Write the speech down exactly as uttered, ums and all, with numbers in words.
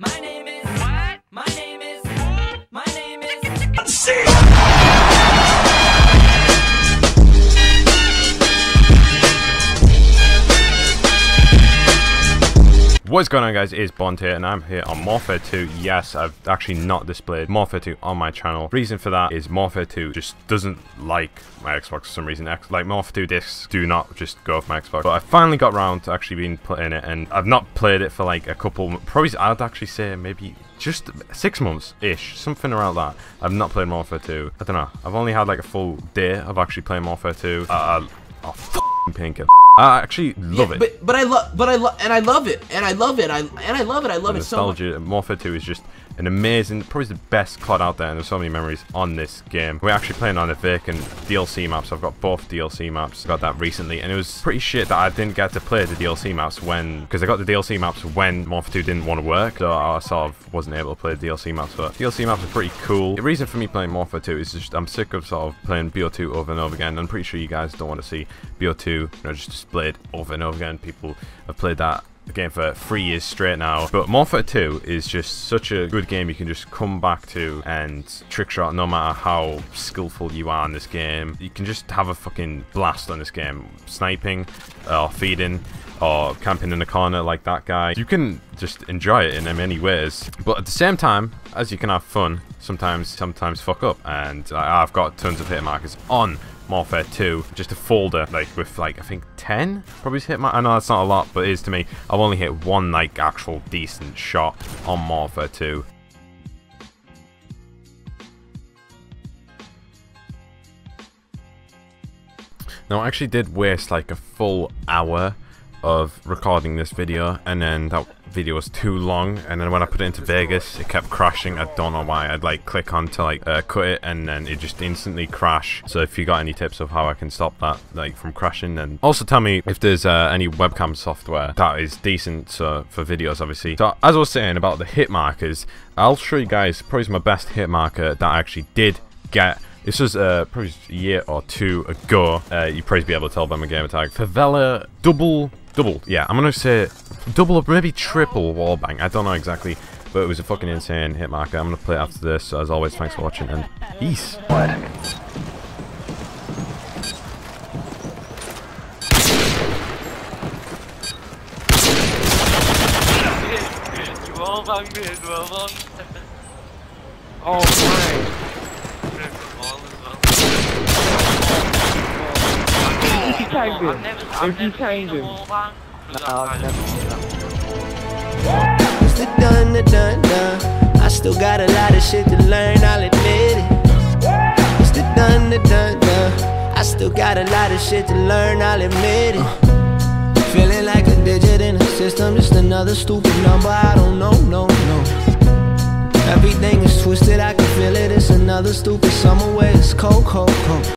My name is what? My name is what? My name is see. What's going on, guys? It's Bond here, and I'm here on Warfare two. Yes, I've actually not displayed Warfare two on my channel. Reason for that is Warfare two just doesn't like my Xbox for some reason. X like Warfare two discs do not just go off my Xbox. But I finally got around to actually being playing it, and I've not played it for like a couple, probably I'd actually say maybe just six months-ish, something around that. I've not played Warfare two. I don't know. I've only had like a full day of actually playing Warfare two. Uh, oh, f***ing pink. I actually love yeah, it, but but I love, but I love, and I love it, and I love it, I and I love it, I love it so much. Nostalgia. Warfare two is just an amazing, probably the best C O D out there, and there's so many memories on this game. We're actually playing on a vacant D L C maps. I've got both D L C maps. Got that recently, and it was pretty shit that I didn't get to play the D L C maps when, because I got the D L C maps when Warfare two didn't want to work, so I sort of wasn't able to play the D L C maps. But D L C maps are pretty cool. The reason for me playing Warfare two is just I'm sick of sort of playing B O two over and over again. I'm pretty sure you guys don't want to see B O two, you know, just displayed over and over again. People have played that game for three years straight now, but Warfare two is just such a good game you can just come back to and trick shot no matter how skillful you are in this game. You can just have a fucking blast on this game, sniping or feeding or camping in the corner like that guy. You can just enjoy it in many ways, but at the same time as you can have fun, sometimes sometimes fuck up, and I've got tons of hit markers on Warfare two, just a folder like with like I think ten probably hit my, I know that's not a lot, but it is to me. I've only hit one like actual decent shot on Warfare two. Now I actually did waste like a full hour of recording this video, and then that video was too long, and then when I put it into Vegas it kept crashing. I don't know why. I'd like click on to like uh, cut it, and then it just instantly crash. So if you got any tips of how I can stop that like from crashing, then also tell me if there's uh, any webcam software that is decent so, for videos obviously. So as I was saying about the hit markers, I'll show you guys probably my best hit marker that I actually did get. This was uh, probably a year or two ago. Uh, you probably be able to tell by my gamer tag. Favela double Double, yeah, I'm gonna say double or maybe triple wallbang. I don't know exactly, but it was a fucking insane hit marker. I'm gonna play it after this. So as always, thanks for watching and peace. If you change him, no, I've never seen that. It's the done, the done, done. I still got a lot of shit to learn, I'll admit it. It's the done, the done, done. I still got a lot of shit to learn, I'll admit it. Feeling like a digit in a system, just another stupid number, I don't know, no, no. Everything is twisted, I can feel it, it's another stupid summer where it's cold, cold, cold.